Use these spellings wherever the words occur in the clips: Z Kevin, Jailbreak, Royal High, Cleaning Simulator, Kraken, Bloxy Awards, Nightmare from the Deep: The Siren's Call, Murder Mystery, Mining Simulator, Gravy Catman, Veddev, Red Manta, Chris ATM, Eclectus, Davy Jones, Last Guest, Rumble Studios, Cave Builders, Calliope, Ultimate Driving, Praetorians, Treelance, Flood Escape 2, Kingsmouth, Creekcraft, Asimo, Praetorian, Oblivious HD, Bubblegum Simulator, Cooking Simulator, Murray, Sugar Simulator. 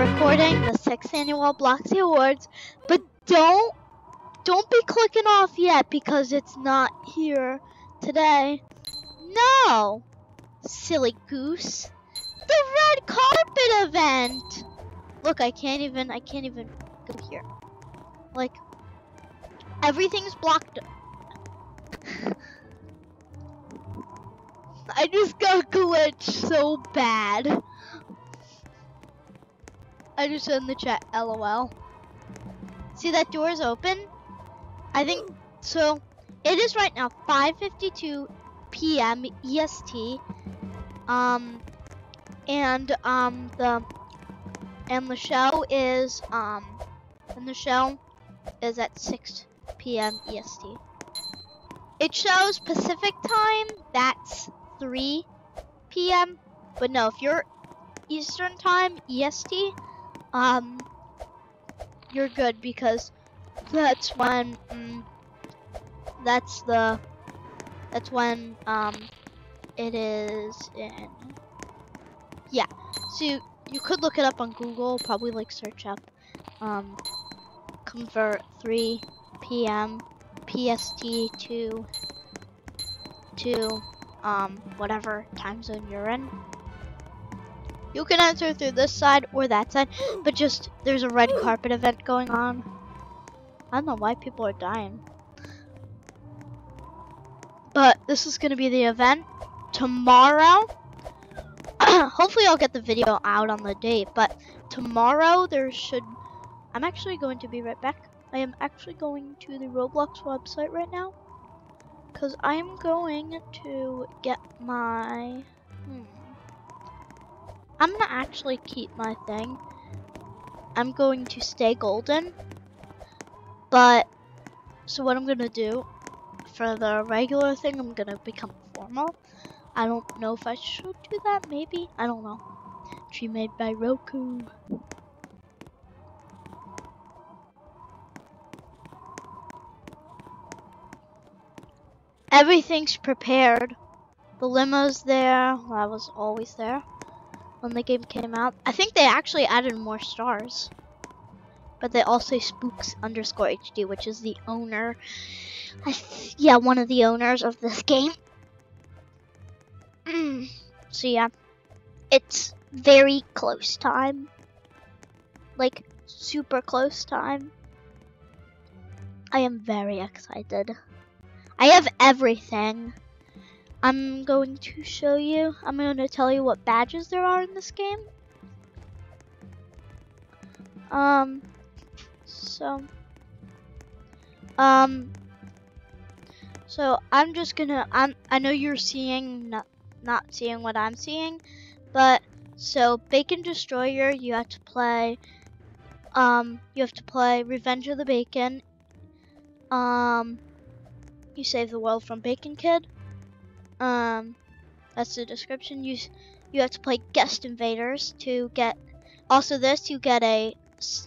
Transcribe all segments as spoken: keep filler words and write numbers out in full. recording the sixth annual Bloxy Awards, but don't don't be clicking off yet because it's not here today. No, silly goose. The red carpet event. Look, I can't even I can't even go here. Like everything's blocked. I just got glitched so bad. I just said in the chat, LOL. See, that door is open? I think so. It is right now five fifty-two p m E S T. Um, and um the and the show is um and the show is at six p m E S T. It shows Pacific time. That's three p m But no, if you're Eastern time E S T, um, you're good because that's when mm, that's the that's when um it is in. Yeah, so you, you could look it up on Google, probably like search up um convert three p m P S T to to um whatever time zone you're in. You can enter through this side or that side, but just there's a red carpet event going on. I don't know why people are dying. But this is going to be the event tomorrow. Hopefully I'll get the video out on the date, but tomorrow there should... I'm actually going to be right back. I am actually going to the Roblox website right now, because I'm going to get my... Hmm. I'm gonna actually keep my thing. I'm going to stay golden. But, so what I'm gonna do for the regular thing, I'm gonna become formal. I don't know if I should do that, maybe. I don't know. Tree made by Roku. Everything's prepared. The limo's there. Well, I was always there. When the game came out, I think they actually added more stars, but they also spooks underscore H D, which is the owner. I th yeah, one of the owners of this game. Mm. So yeah, it's very close time, like super close time. I am very excited. I have everything. I'm going to show you, I'm going to tell you what badges there are in this game. Um, so, um, so I'm just gonna, I'm, I know you're seeing, not, not seeing what I'm seeing, but, so, Bacon Destroyer, you have to play, um, you have to play Revenge of the Bacon, um, you save the world from Bacon Kid. Um, that's the description. You you have to play Guest Invaders to get. Also, this you get a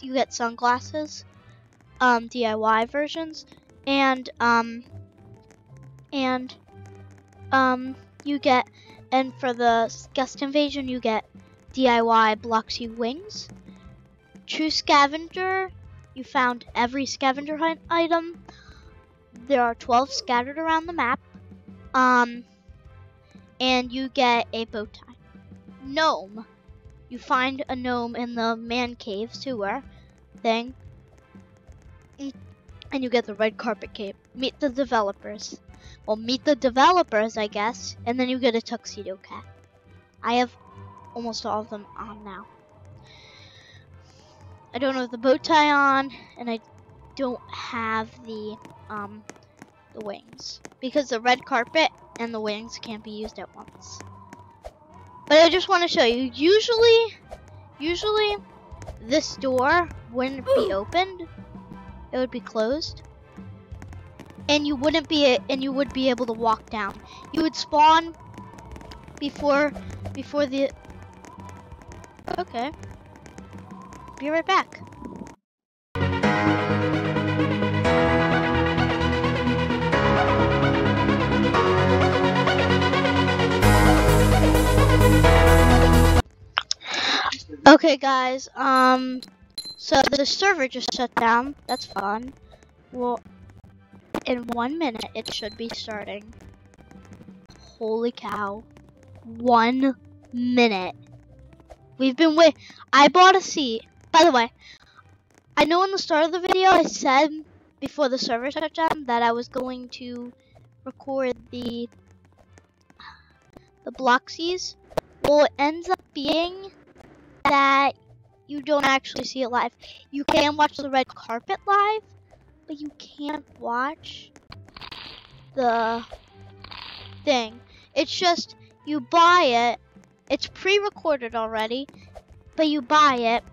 you get sunglasses, um, D I Y versions, and um, and um, you get and for the Guest Invasion you get D I Y Bloxy wings. True Scavenger, you found every scavenger hunt item. There are twelve scattered around the map. Um. And you get a bow tie. Gnome. You find a gnome in the man cave sewer thing. And you get the red carpet cape. Meet the developers. Well, meet the developers, I guess. And then you get a tuxedo cat. I have almost all of them on now. I don't have the bow tie on. And I don't have the, um, the wings. Because the red carpet... and the wings can't be used at once. But I just want to show you, usually, usually this door wouldn't be opened. It would be closed. And you wouldn't be, and you would be able to walk down. You would spawn before, before the, okay. Be right back. Okay, guys, um, so the server just shut down. That's fun. Well, in one minute, it should be starting. Holy cow. One minute. We've been wait- I bought a seat. By the way, I know in the start of the video, I said before the server shut down that I was going to record the, the Bloxies. Well, it ends up being that you don't actually see it live. You can watch the red carpet live, but you can't watch the thing. It's just, you buy it, it's pre-recorded already, but you buy it,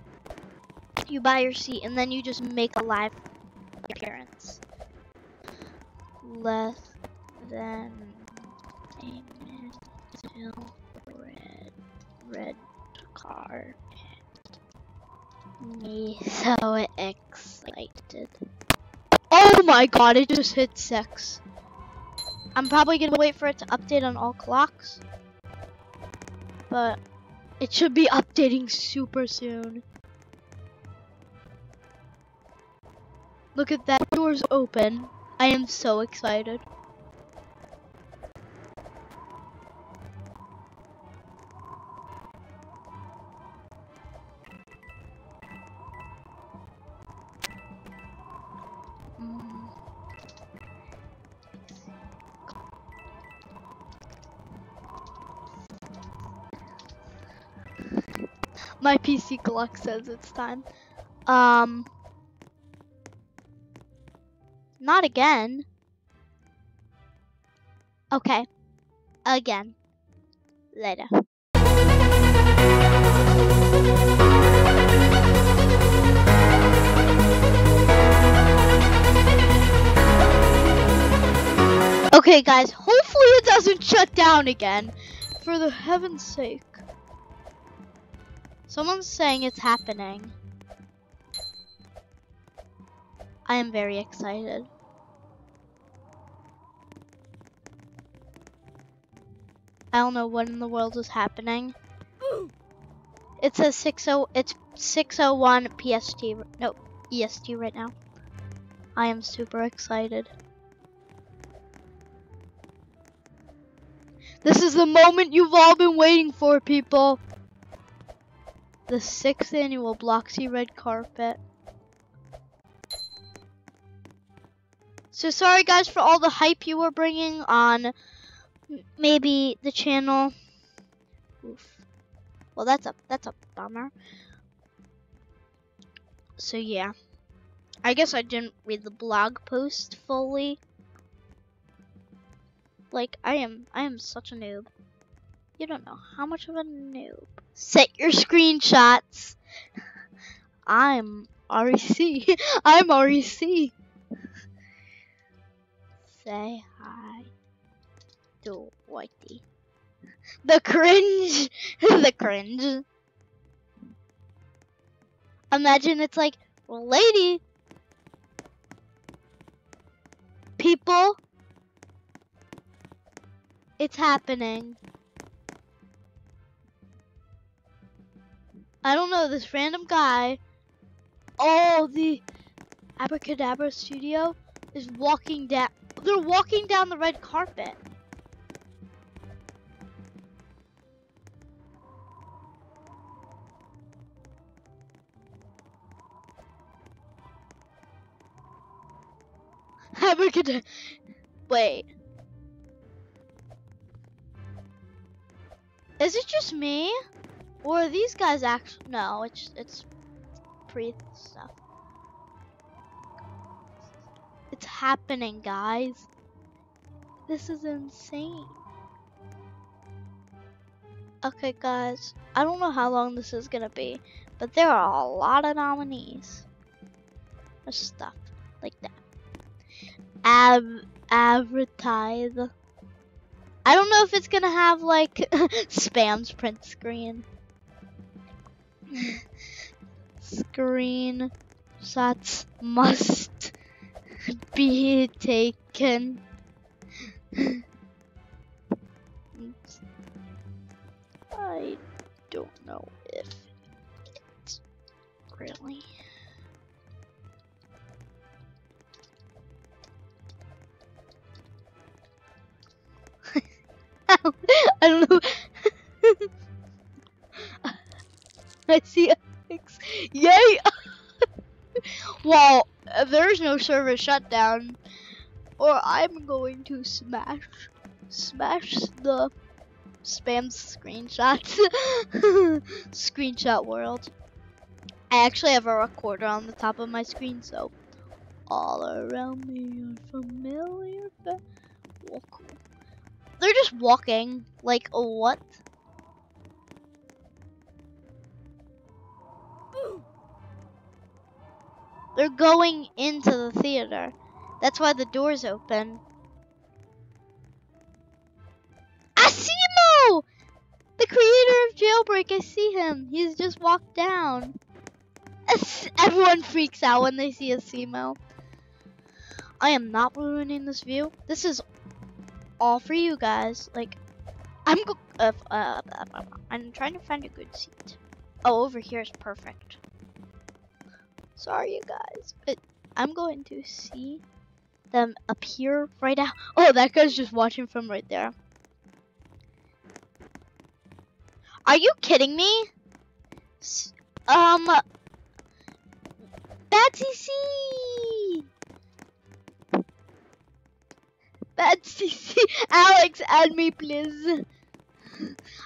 you buy your seat, and then you just make a live appearance. Less than a minute till red, red carpet. Me so excited. Oh my god, it just hit six. I'm probably gonna wait for it to update on all clocks, but it should be updating super soon. Look at that, door's open. I am so excited. My P C clock says it's time. Um, not again. Okay, again. Later. Okay, guys. Hopefully it doesn't shut down again. For the heaven's sake. Someone's saying it's happening. I am very excited. I don't know what in the world is happening. It says six oh, it's six oh one P S T, no, E S T right now. I am super excited. This is the moment you've all been waiting for, people. The sixth annual Bloxy red carpet. So sorry guys for all the hype you were bringing on maybe the channel. Oof. Well, that's a that's a bummer. So yeah, I guess I didn't read the blog post fully. Like I am I am such a noob. You don't know how much of a noob. Set your screenshots. I'm R E C. I'm R E C. Say hi to Whitey. The cringe. The cringe. Imagine it's like, lady. People. It's happening. I don't know, this random guy, oh, the Abracadabra studio is walking down, they're walking down the red carpet. Abracadabra, wait. Is it just me? Or are these guys actually? No, it's it's pre stuff. It's happening, guys. This is insane. Okay, guys. I don't know how long this is gonna be, but there are a lot of nominees for stuff like that. Ab advertise. I don't know if it's gonna have like spam's print screen. Screen shots must be taken. I don't know if I don't know. I see Alex. Yay! Well, if there's no server shutdown, or I'm going to smash, smash the spam screenshots. Screenshot world. I actually have a recorder on the top of my screen, so all around me are familiar. But oh, cool. They're just walking. Like what? They're going into the theater. That's why the door's open. Asimo! The creator of Jailbreak, I see him. He's just walked down. As everyone freaks out when they see Asimo. I am not ruining this view. This is all for you guys. Like, I'm go uh, uh, I'm trying to find a good seat. Oh, over here is perfect. Sorry, you guys, but I'm going to see them appear right out. Oh, that guy's just watching from right there. Are you kidding me? S um, Batsy C, Batsy C, Alex, add me, please.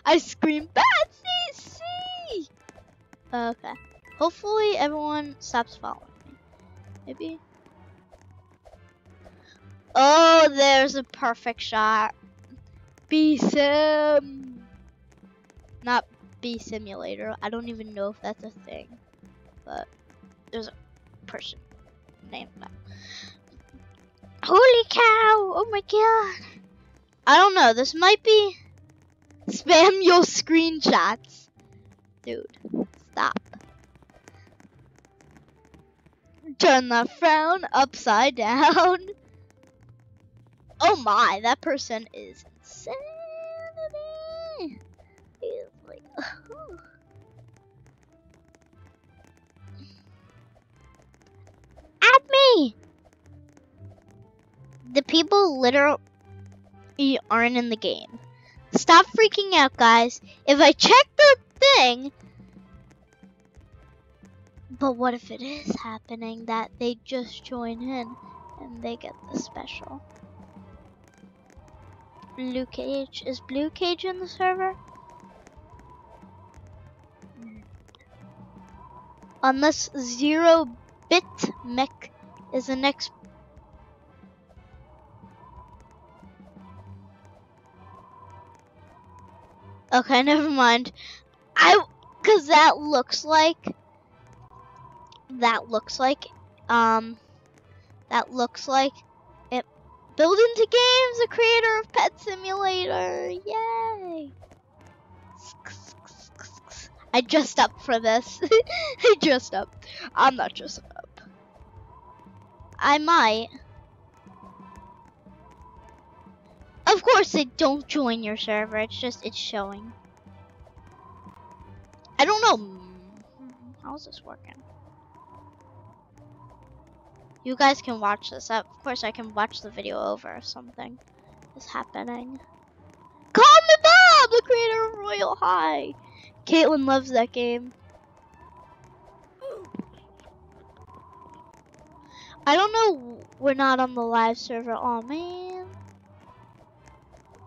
I scream, Batsy C. Okay. Hopefully everyone stops following me. Maybe. Oh, there's a perfect shot. B-Sim. Not B-Simulator. I don't even know if that's a thing. But there's a person named that. Holy cow. Oh my god. I don't know. This might be spam your screenshots. Dude, stop. Turn the frown upside down. Oh my, that person is insanity. He's like, oh. At me. The people literally aren't in the game. Stop freaking out, guys. If I check the thing. But what if it is happening that they just join in and they get the special? Blue Cage. Is Blue Cage in the server? Unless Zero Bit Mech is the next. Okay, never mind. I. Because that looks like. That looks like, um, that looks like it. Build into games, the creator of Pet Simulator. Yay! I dressed up for this. I dressed up. I'm not dressing up. I might. Of course, they don't join your server. It's just it's showing. I don't know. How's this working? You guys can watch this. Of course, I can watch the video over if something is happening. Call me Bob, the creator of Royal High. Caitlin loves that game. I don't know. We're not on the live server. Oh man.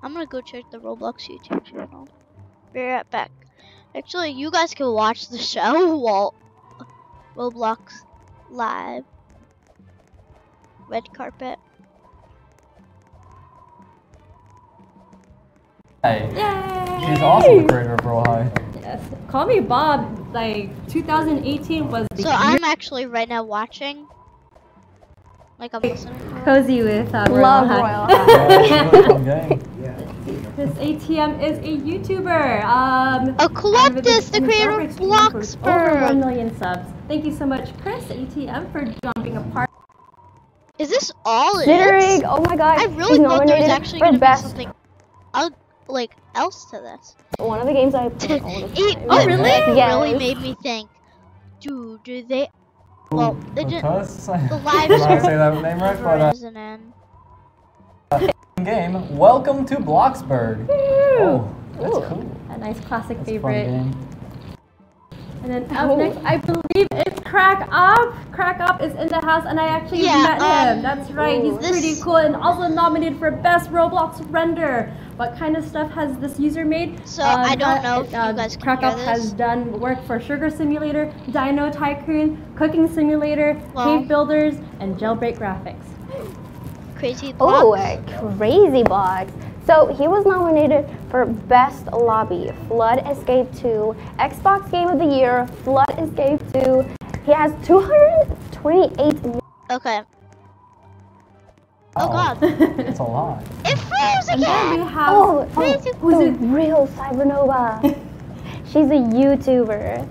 I'm gonna go check the Roblox YouTube channel. Be right back. Actually, you guys can watch the show while Roblox live. Red carpet. Hey. Yay! She's awesome, the creator of Royal High. Yes. Call me Bob. Like two thousand eighteen was. The so year. I'm actually right now watching. Like I'm listening. Cozy with uh, Royal Love High. Royal High. Chris A T M is a YouTuber. Um. Eclectus, the creator of Bloxburg. Over one million subs. Thank you so much, Chris A T M, for jumping apart. Is this all it is? Oh my god! I really thought there was actually gonna best. be something, uh, like else to this. One of the games I played all the time. It, oh really? It yes. really made me think. Dude, do they? Well, they didn't. The live server isn't in. Game. Welcome to Bloxburg. Oh. That's Ooh, cool. A nice classic That's favorite. And then up oh. next, I believe it's Crack Up. Crack Up is in the house, and I actually yeah, met um, him. That's right. Ooh, He's pretty cool, and also nominated for Best Roblox Render. What kind of stuff has this user made? So um, I don't know. Uh, if you uh, guys Crack Up has done work for Sugar Simulator, Dino Tycoon, Cooking Simulator, wow. Cave Builders, and Jailbreak Graphics. Crazy box. Oh, a crazy box. So he was nominated for Best Lobby, Flood Escape two, Xbox Game of the Year, Flood Escape two. He has two hundred twenty-eight million. Okay. Oh, oh god. That's a lot. It froze again! Then we have oh, oh, the real Cybernova. She's a YouTuber.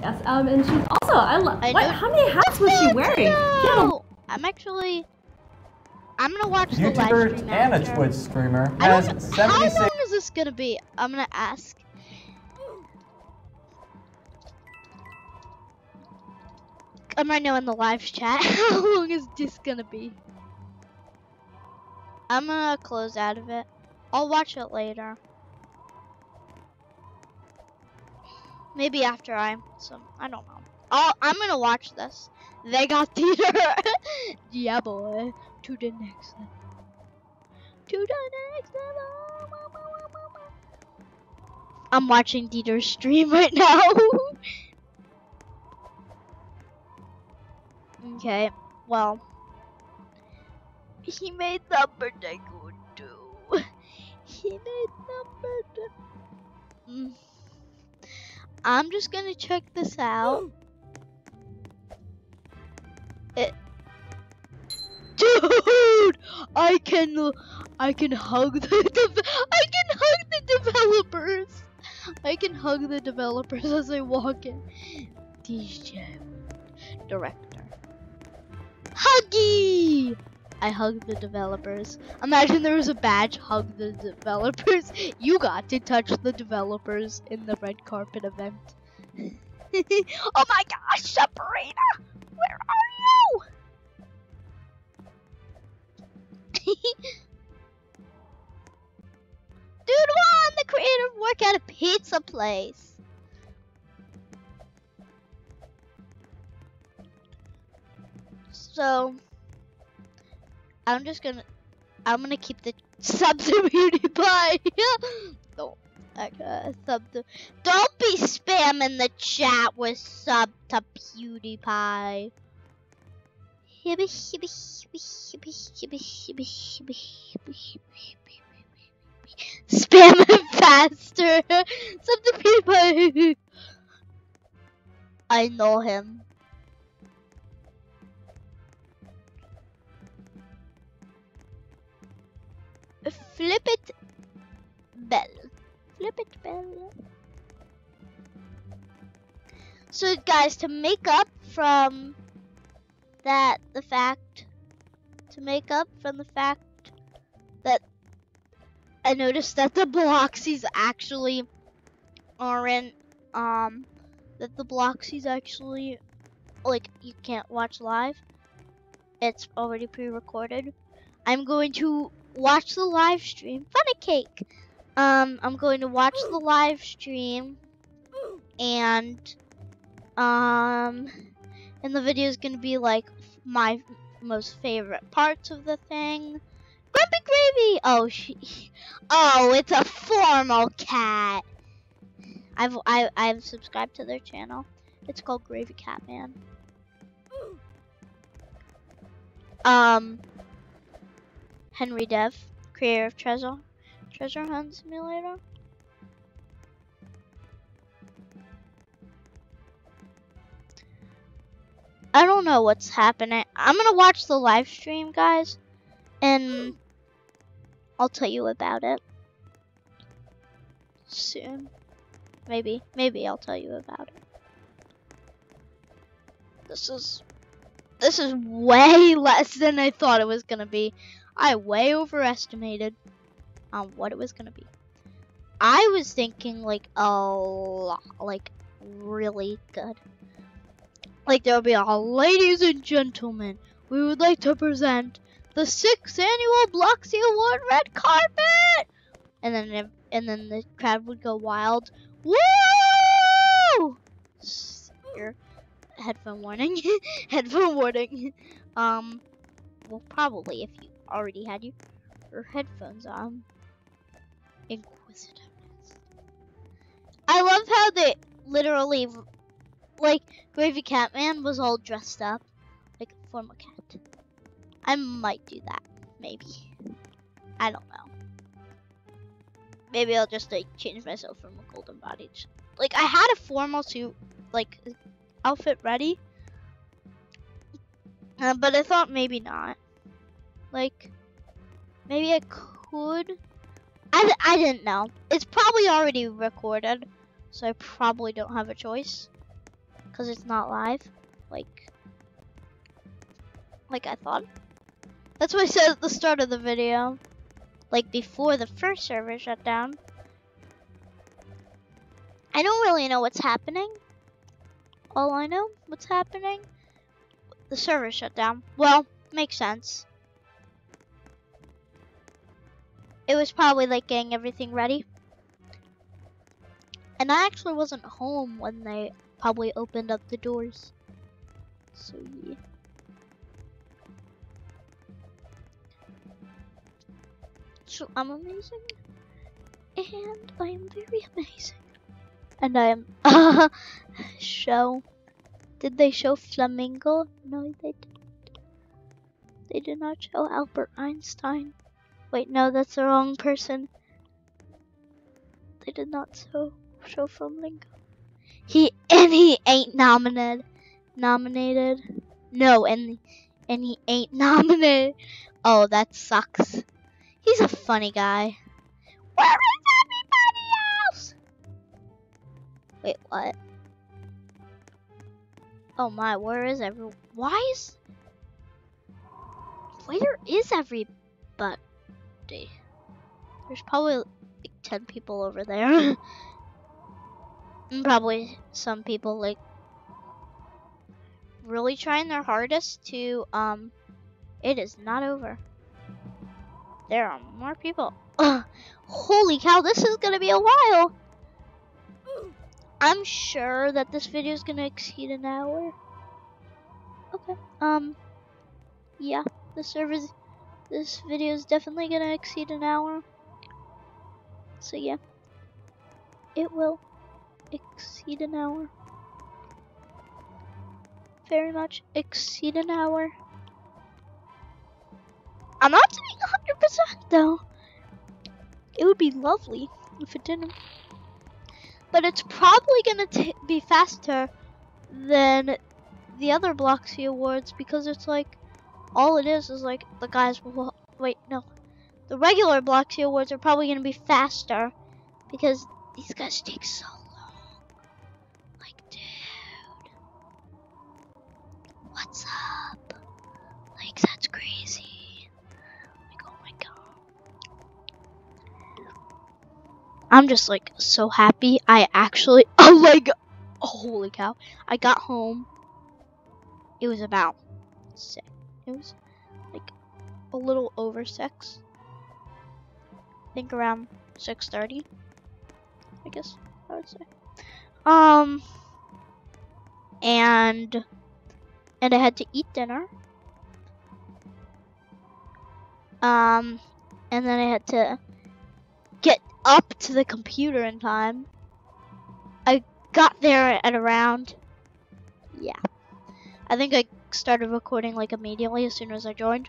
Yes, um, and she's also, I love, how many hats was she wearing? Yeah. I'm actually... I'm gonna watch YouTuber the live stream and after. A Twitch streamer. I don't, has seventy-six how long is this gonna be? I'm gonna ask. I'm right now in the live chat. How long is this gonna be? I'm gonna close out of it. I'll watch it later. Maybe after I'm some. I don't know. I'll, I'm gonna watch this. They got Dieter. Yeah, boy. To the next level. To the next level. I'm watching Dieter's stream right now. Okay, well, he made number tycoon too. He made number two. I'm just gonna check this out. It. Dude, I can, I can hug the, de I can hug the developers. I can hug the developers as I walk in. D J, director, huggy. I hug the developers. Imagine there was a badge, hug the developers. You got to touch the developers in the red carpet event. Oh my gosh, Sabrina, where are you? Dude, one, the creative work at a pizza place. So, I'm just gonna, I'm gonna keep the subs muted by. Don't, okay, sub to, don't be spamming the chat with sub to PewDiePie. Spam it faster. Some people. I know him. Flip it, Bell. Flip it, Bell. So, guys, to make up from. That the fact to make up from the fact that I noticed that the Bloxies actually aren't um that the Bloxies actually like you can't watch live. It's already pre-recorded. I'm going to watch the live stream. Funnacake cake. Um, I'm going to watch the live stream and um. And the video is going to be like my most favorite parts of the thing. Grumpy Gravy! Oh, she. Oh, it's a formal cat. I've I, I've subscribed to their channel. It's called Gravy Catman. Um. Henry Dev, creator of Treasure Treasure Hunt Simulator. I don't know what's happening. I'm gonna watch the live stream, guys, and I'll tell you about it soon. Maybe, maybe I'll tell you about it. This is, this is way less than I thought it was gonna be. I way overestimated on what it was gonna be. I was thinking like a lot, like really good. Like there'll be all, ladies and gentlemen, we would like to present the sixth annual Bloxy Award Red Carpet. and then and then the crowd would go wild. Woo! Here, headphone warning. Headphone warning. Um, well, probably if you already had your, your headphones on. Inquisitiveness. I love how they literally, like, Gravy Catman was all dressed up like a former cat. I might do that, maybe. I don't know. Maybe I'll just like change myself from a golden body. Like I had a formal suit, like outfit ready, uh, but I thought maybe not. Like maybe I could. I I didn't know. It's probably already recorded, so I probably don't have a choice because it's not live. Like. Like I thought. That's what I said at the start of the video. Like before the first server shut down. I don't really know what's happening. All I know what's happening. The server shut down. Well, makes sense. It was probably like getting everything ready. And I actually wasn't home when they probably opened up the doors. So yeah. So I'm amazing, and I am very amazing, and I am, uh, show, did they show Flamingo? No, they didn't. They did not show Albert Einstein. Wait, no, that's the wrong person. They did not show, show Flamingo. He, and he ain't nominated, nominated, no, and, and he ain't nominated. Oh, that sucks. He's a funny guy. Where is everybody else? Wait, what? Oh my, where is everyone? Why is... Where is everybody? There's probably like ten people over there. And probably some people like... really trying their hardest to, um... It is not over. There are more people. Ugh. Holy cow, this is gonna be a while. I'm sure that this video is gonna exceed an hour. Okay. Um. Yeah, the servers. This video is definitely gonna exceed an hour. So yeah, it will exceed an hour. Very much exceed an hour. I'm not saying one hundred percent though. It would be lovely if it didn't. But it's probably going to be faster than the other Bloxy Awards because it's like, all it is is like the guys will, wait, no. The regular Bloxy Awards are probably going to be faster because these guys take so long. Like, dude. What's up? Like, that's crazy. I'm just like so happy I actually, oh my god, oh, holy cow. I got home, it was about six, it was like a little over six, I think around six thirty, I guess I would say. Um, and, and I had to eat dinner, um, and then I had to get up to the computer in time. I got there at around, yeah, I think I started recording like immediately as soon as I joined.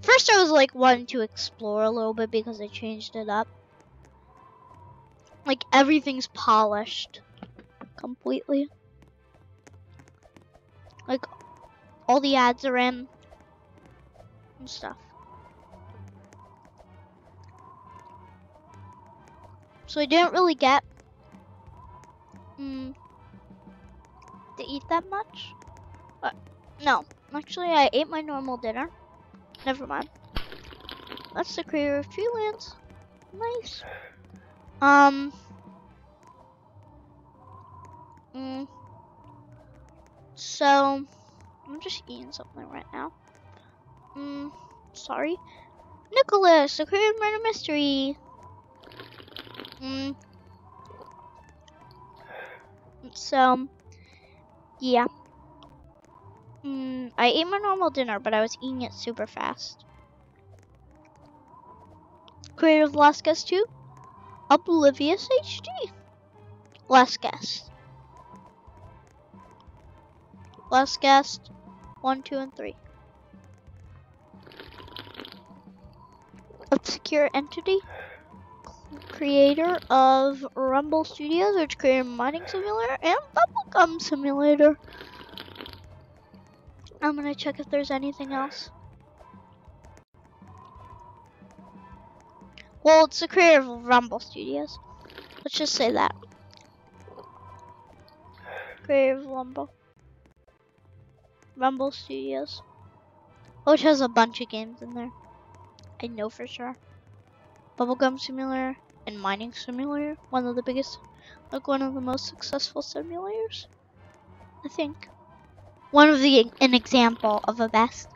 First I was like wanting to explore a little bit because I changed it up. Like everything's polished completely. Like all the ads are in and stuff. So I didn't really get um, to eat that much. Uh, no, actually I ate my normal dinner. Never mind. That's the creator of Treelance. Nice. Um. Mm, so I'm just eating something right now. Mm, sorry. Nicholas, the creator of Murder Mystery. Mm. So, yeah. Mm, I ate my normal dinner, but I was eating it super fast. Creator of Last Guest two, Oblivious H D. Last Guest. Last Guest one, two, and three. Obscure Entity. Creator of Rumble Studios, which created Mining Simulator and Bubblegum Simulator. I'm gonna check if there's anything else. Well, it's the creator of Rumble Studios. Let's just say that. Creator of Rumble. Rumble Studios. Which has a bunch of games in there. I know for sure. Bubblegum Simulator and Mining Simulator. One of the biggest, like one of the most successful simulators, I think. One of the, an example of a best.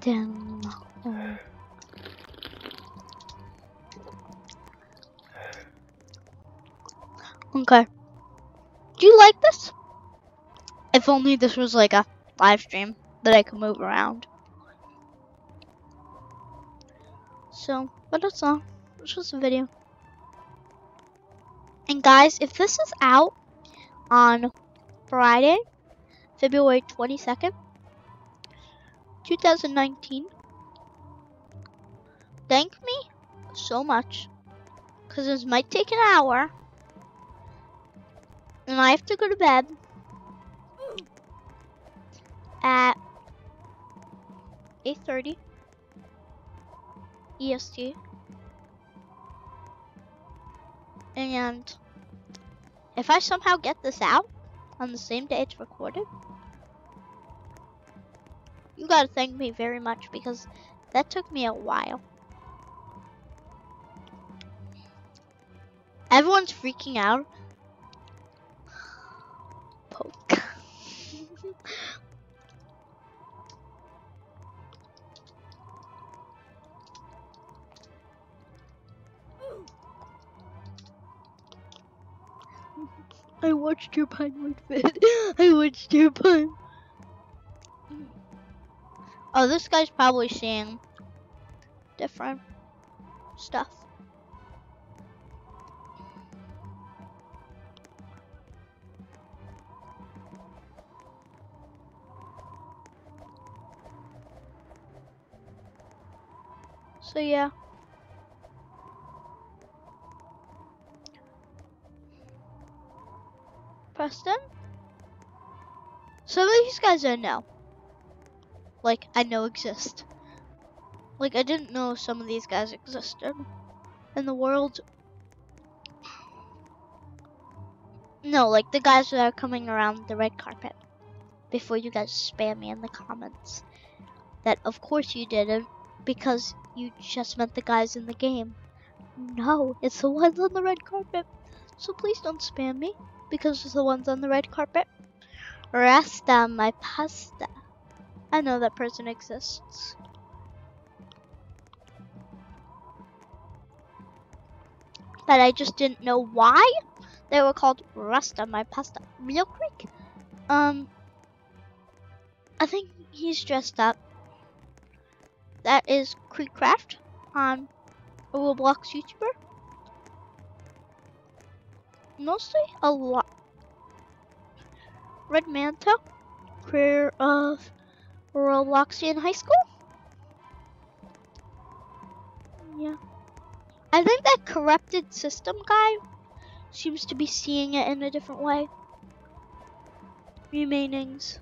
Then, um, okay. Do you like this? If only this was like a live stream that I could move around. So, but that's all. It's just a video. And guys, if this is out on Friday, February twenty-second, two thousand nineteen, thank me so much, because this might take an hour, and I have to go to bed at eight thirty. E S T, and if I somehow get this out on the same day it's recorded, you gotta thank me very much, because that took me a while. Everyone's freaking out. Poke. I watched your Pinewood vid. I watched your Pine. Oh, this guy's probably seeing different stuff. So, yeah. Preston? Some of these guys I know. Like, I know exist. Like, I didn't know some of these guys existed in the world. No, like the guys that are coming around the red carpet. Before you guys spam me in the comments that of course you didn't, because you just meant the guys in the game. No, it's the ones on the red carpet. So please don't spam me, because it's the ones on the red carpet. Rasta, my pasta. I know that person exists. But I just didn't know why they were called Rasta, my pasta. Real quick. Um, I think he's dressed up. That is Creekcraft on a Roblox YouTuber. Mostly a lot. Red Manta, creator of Bloxy in high school. Yeah, I think that corrupted system guy seems to be seeing it in a different way. Remainings.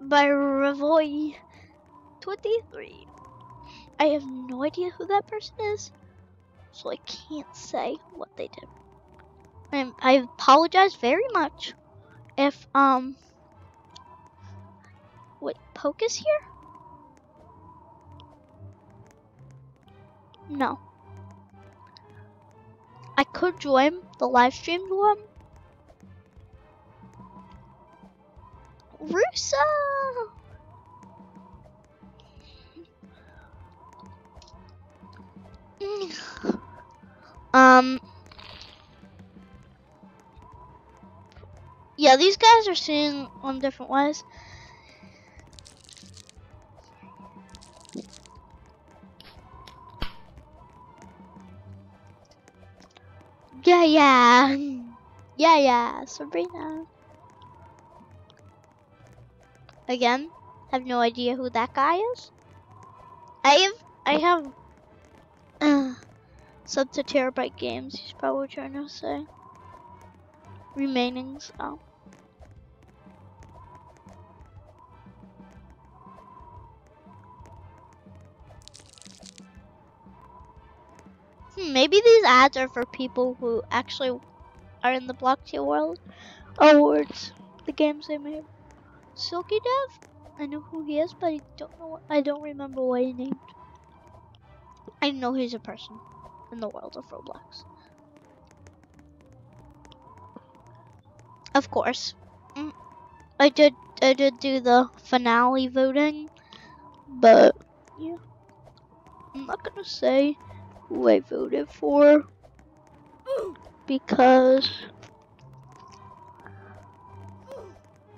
By Revoy twenty-three. I have no idea who that person is, so I can't say what they did. And I apologize very much if, um, wait, Poke is here? No. I could join the live streamed one. Russo! um. Yeah, these guys are seeing on different ways. Yeah, yeah. Yeah, yeah, Sabrina. Again, have no idea who that guy is. I have, I have uh, sub to terabyte games, he's probably trying to say. Remainings, oh. Hmm, maybe these ads are for people who actually are in the Bloxy World Awards, the games they made. Silky Dev? I know who he is, but I don't know. What, I don't remember what he named. I know he's a person in the world of Roblox. Of course, I did. I did do the finale voting, but yeah, I'm not gonna say who I voted for because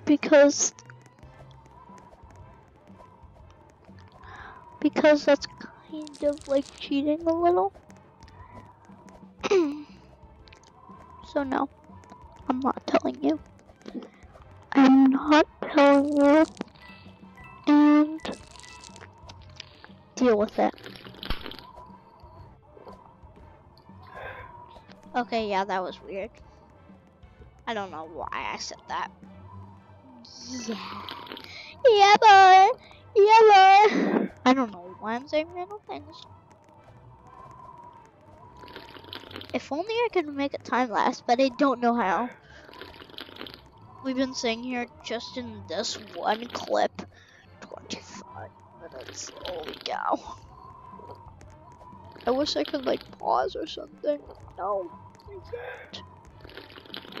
because. Because that's kind of like cheating a little. So no, I'm not telling you. I'm not telling you. And deal with it. Okay, yeah, that was weird. I don't know why I said that. Yeah. Yeah, boy. Yeah, boy. I don't know why I'm saying random things. If only I could make a time lapse, but I don't know how. We've been sitting here just in this one clip. twenty-five minutes, there we go. I wish I could like pause or something. No, I can't.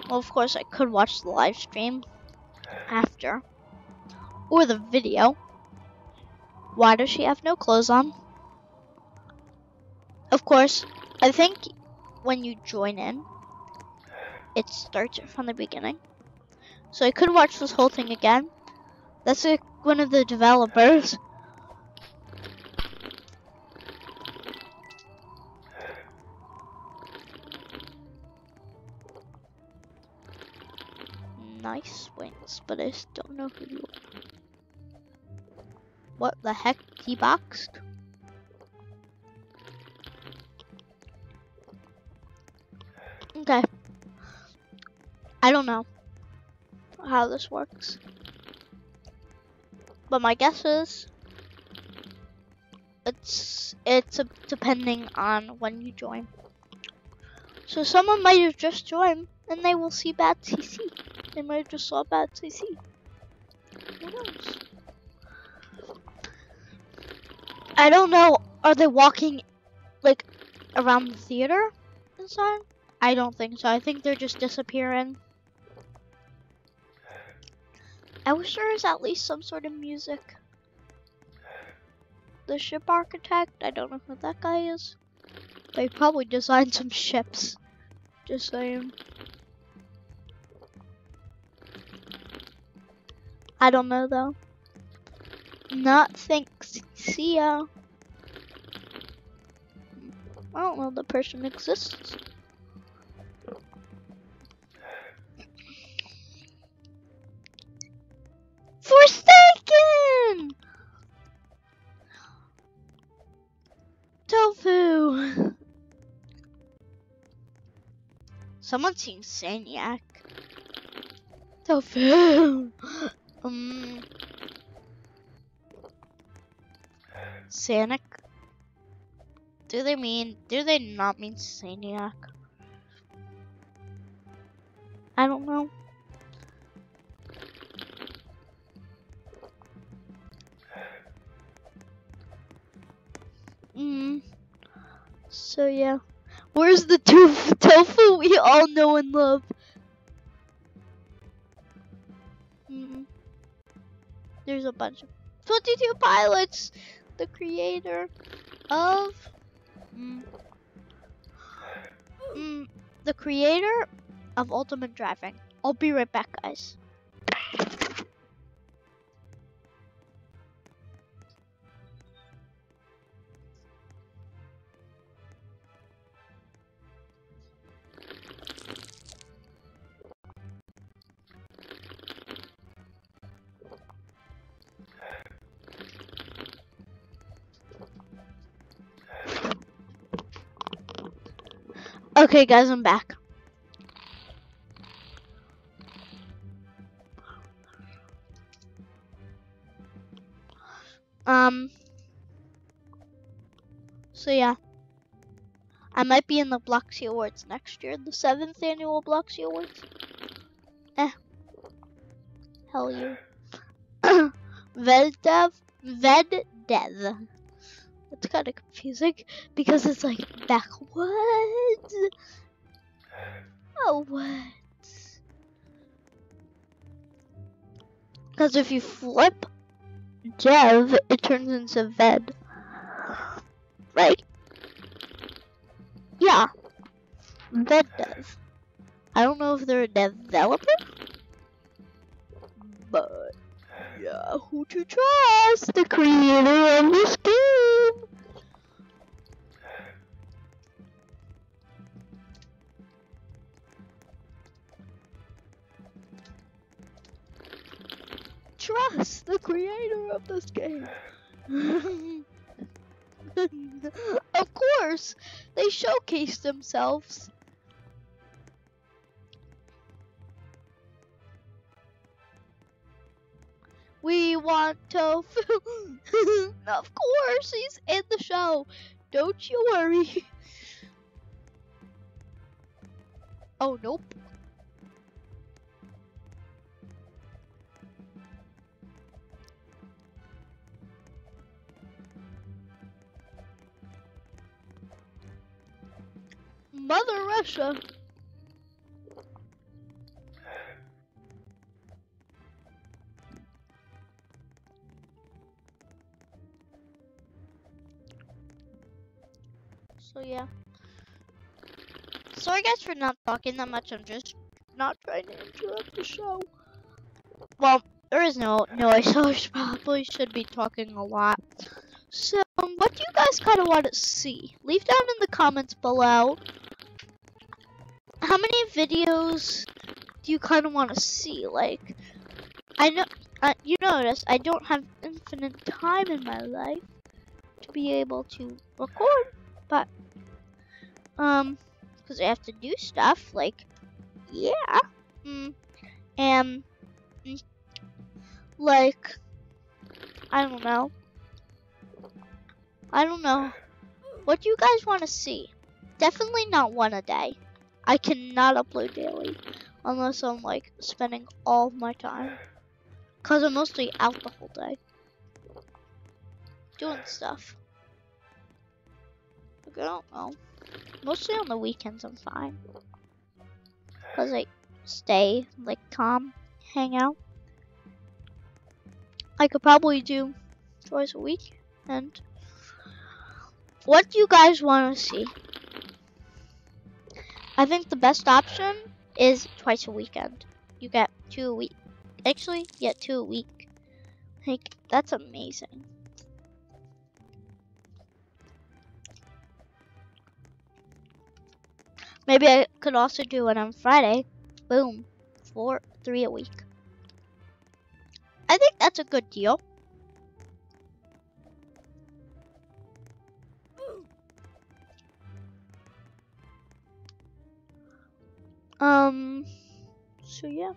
Well, of course I could watch the live stream after. Or the video. Why does she have no clothes on? Of course, I think when you join in, it starts from the beginning. So I could watch this whole thing again. That's like one of the developers. Nice wings, but I just don't know who you are. What the heck? He boxed? Okay. I don't know how this works. But my guess is it's it's a, depending on when you join. So someone might have just joined and they will see Batsy C. They might have just saw Batsy C. Who knows? I don't know, are they walking, like, around the theater inside? I don't think so. I think they're just disappearing. I wish there was at least some sort of music. The ship architect, I don't know who that guy is. They probably designed some ships. Just saying. I don't know, though. Not thanks. See ya. I don't know the person exists. Forsaken! Tofu! Someone's seen Saniac. Tofu! um... Sanic? Do they mean, do they not mean Saniac? I don't know. Mm. So yeah, where's the tofu we all know and love? Mm-hmm. There's a bunch of twenty-two pilots, the creator of mm, mm, the creator of Ultimate Driving. I'll be right back, guys. Okay guys, I'm back. Um So yeah. I might be in the Bloxy Awards next year, the seventh annual Bloxy Awards. Eh. Hell yeah. Veddev Veddev. It's kind of confusing because it's like backwards. Oh, what? Because if you flip Dev, it turns into Ved. Right? Yeah. Veddev. I don't know if they're a developer, but yeah, who to trust? The creator of this game. Trust the creator of this game. Of course, they showcase themselves. We want tofu. Of course, he's in the show. Don't you worry. Oh, nope. Mother Russia. So yeah, sorry guys for not talking that much. I'm just not trying to interrupt the show. Well, there is no noise, so I probably should be talking a lot. So, um, what do you guys kind of want to see? Leave down in the comments below. How many videos do you kind of want to see? Like, I know uh, you notice I don't have infinite time in my life to be able to record, but. Um, because I have to do stuff, like, yeah, mm, and, mm, like, I don't know, I don't know, what do you guys want to see? Definitely not one a day. I cannot upload daily, unless I'm, like, spending all my time, because I'm mostly out the whole day, doing stuff, like, I don't know. Mostly on the weekends, I'm fine. Cause I stay, like, calm, hang out. I could probably do twice a week. And what do you guys want to see? I think the best option is twice a weekend. You get two a week. Actually, you get two a week. Like, that's amazing. Maybe I could also do it on Friday. Boom. Four, three a week. I think that's a good deal. Um, so yeah.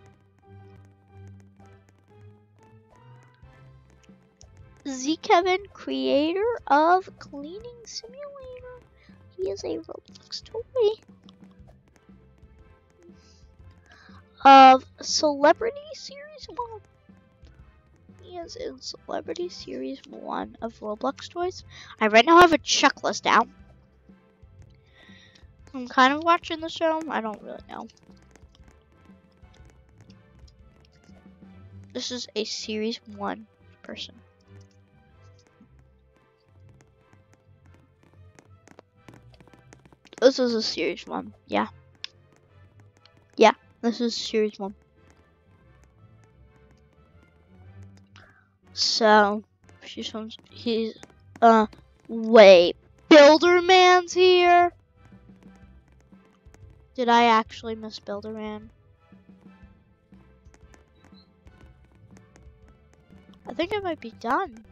Z Kevin, creator of Cleaning Simulator. He is a Roblox toy. Of Celebrity Series one. He is in Celebrity Series one of Roblox toys. I right now have a checklist out. I'm kind of watching the show. I don't really know. This is a series one person. This is a series one. Yeah. Yeah, this is series one. So, she's from, he's, uh, wait, Builderman's here? Did I actually miss Builderman? I think I might be done.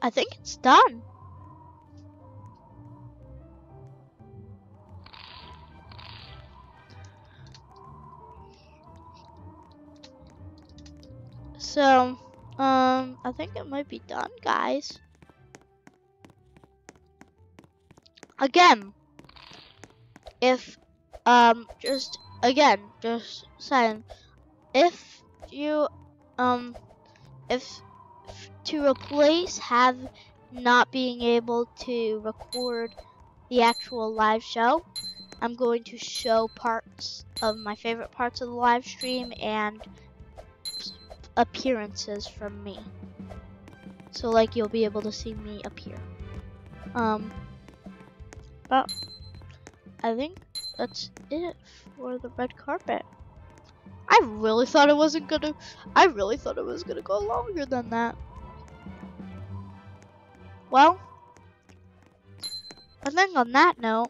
I think it's done. So, um, I think it might be done, guys. Again, if, um, just, again, just saying, if you, um, if, f to replace have not being able to record the actual live show, I'm going to show parts of my favorite parts of the live stream and appearances from me, so like you'll be able to see me appear. Um but I think that's it for the red carpet. I really thought it wasn't gonna I really thought it was gonna go longer than that. Well, I think on that note,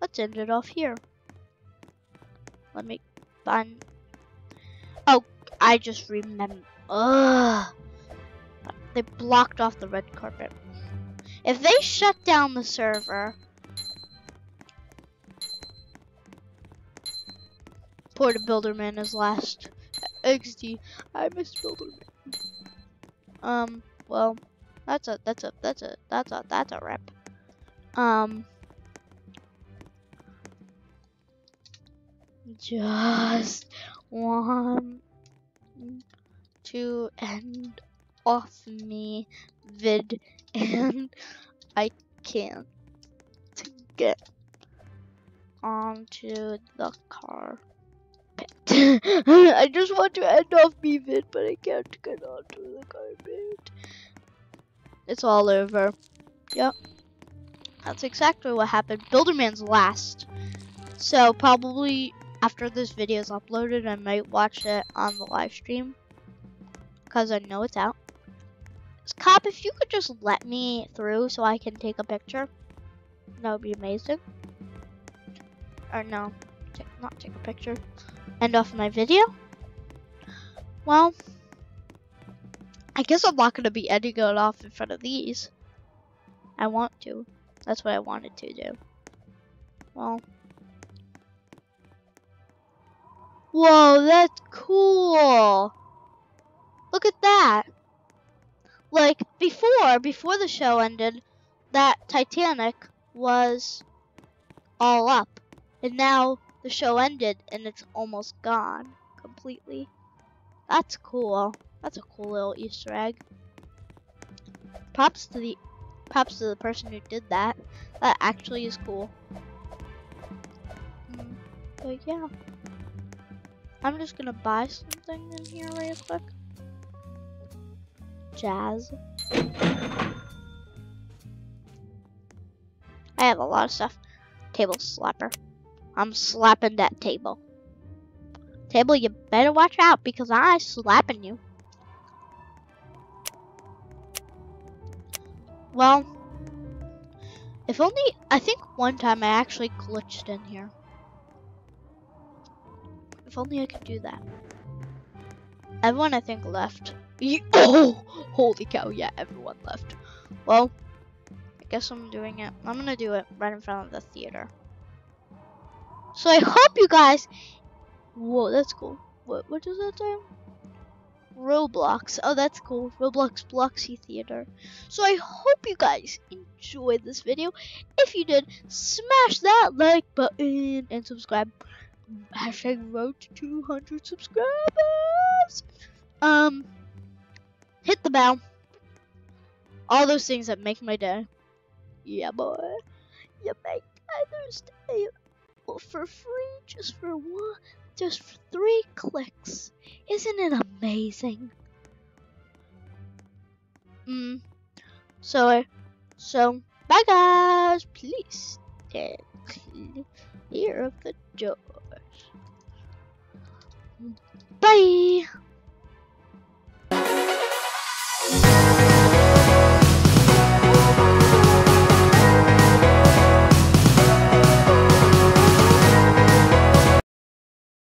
let's end it off here. Let me find oh I just remember. Ugh. They blocked off the red carpet. If they shut down the server, poor Builderman is last. X D. I miss Builderman. Um. Well, that's a that's a that's a that's a that's a wrap. Um. Just one. To end off me vid, and I can't get onto the carpet. I just want to end off me vid, but I can't get onto the carpet. It's all over. Yep, that's exactly what happened. Builderman's last, so probably after this video is uploaded, I might watch it on the live stream, because I know it's out. Cop, if you could just let me through so I can take a picture, that would be amazing. Or no, not take a picture. End off my video. Well, I guess I'm not going to be ending it off in front of these. I want to. That's what I wanted to do. Well. Whoa, that's cool. Look at that. Like, before, before the show ended, that Titanic was all up. And now the show ended and it's almost gone completely. That's cool. That's a cool little Easter egg. Props to the, props to the person who did that. That actually is cool. But yeah. I'm just gonna buy something in here real quick. Jazz. I have a lot of stuff. Table slapper. I'm slapping that table. Table, you better watch out because I'm slapping you. Well, if only, I think one time I actually glitched in here. If only I could do that. Everyone, I think, left. You oh, holy cow! Yeah, everyone left. Well, I guess I'm doing it. I'm gonna do it right in front of the theater. So I hope you guys. Whoa, that's cool. What? What does that say? Roblox. Oh, that's cool. Roblox Bloxy Theater. So I hope you guys enjoyed this video. If you did, smash that like button and subscribe. Hashtag road to two hundred subscribers. Um, hit the bell. All those things that make my day. Yeah, boy. You make others day for free, just for one, just for three clicks. Isn't it amazing? Mm. So, so, bye guys. Please stand clear of the doors. Bye.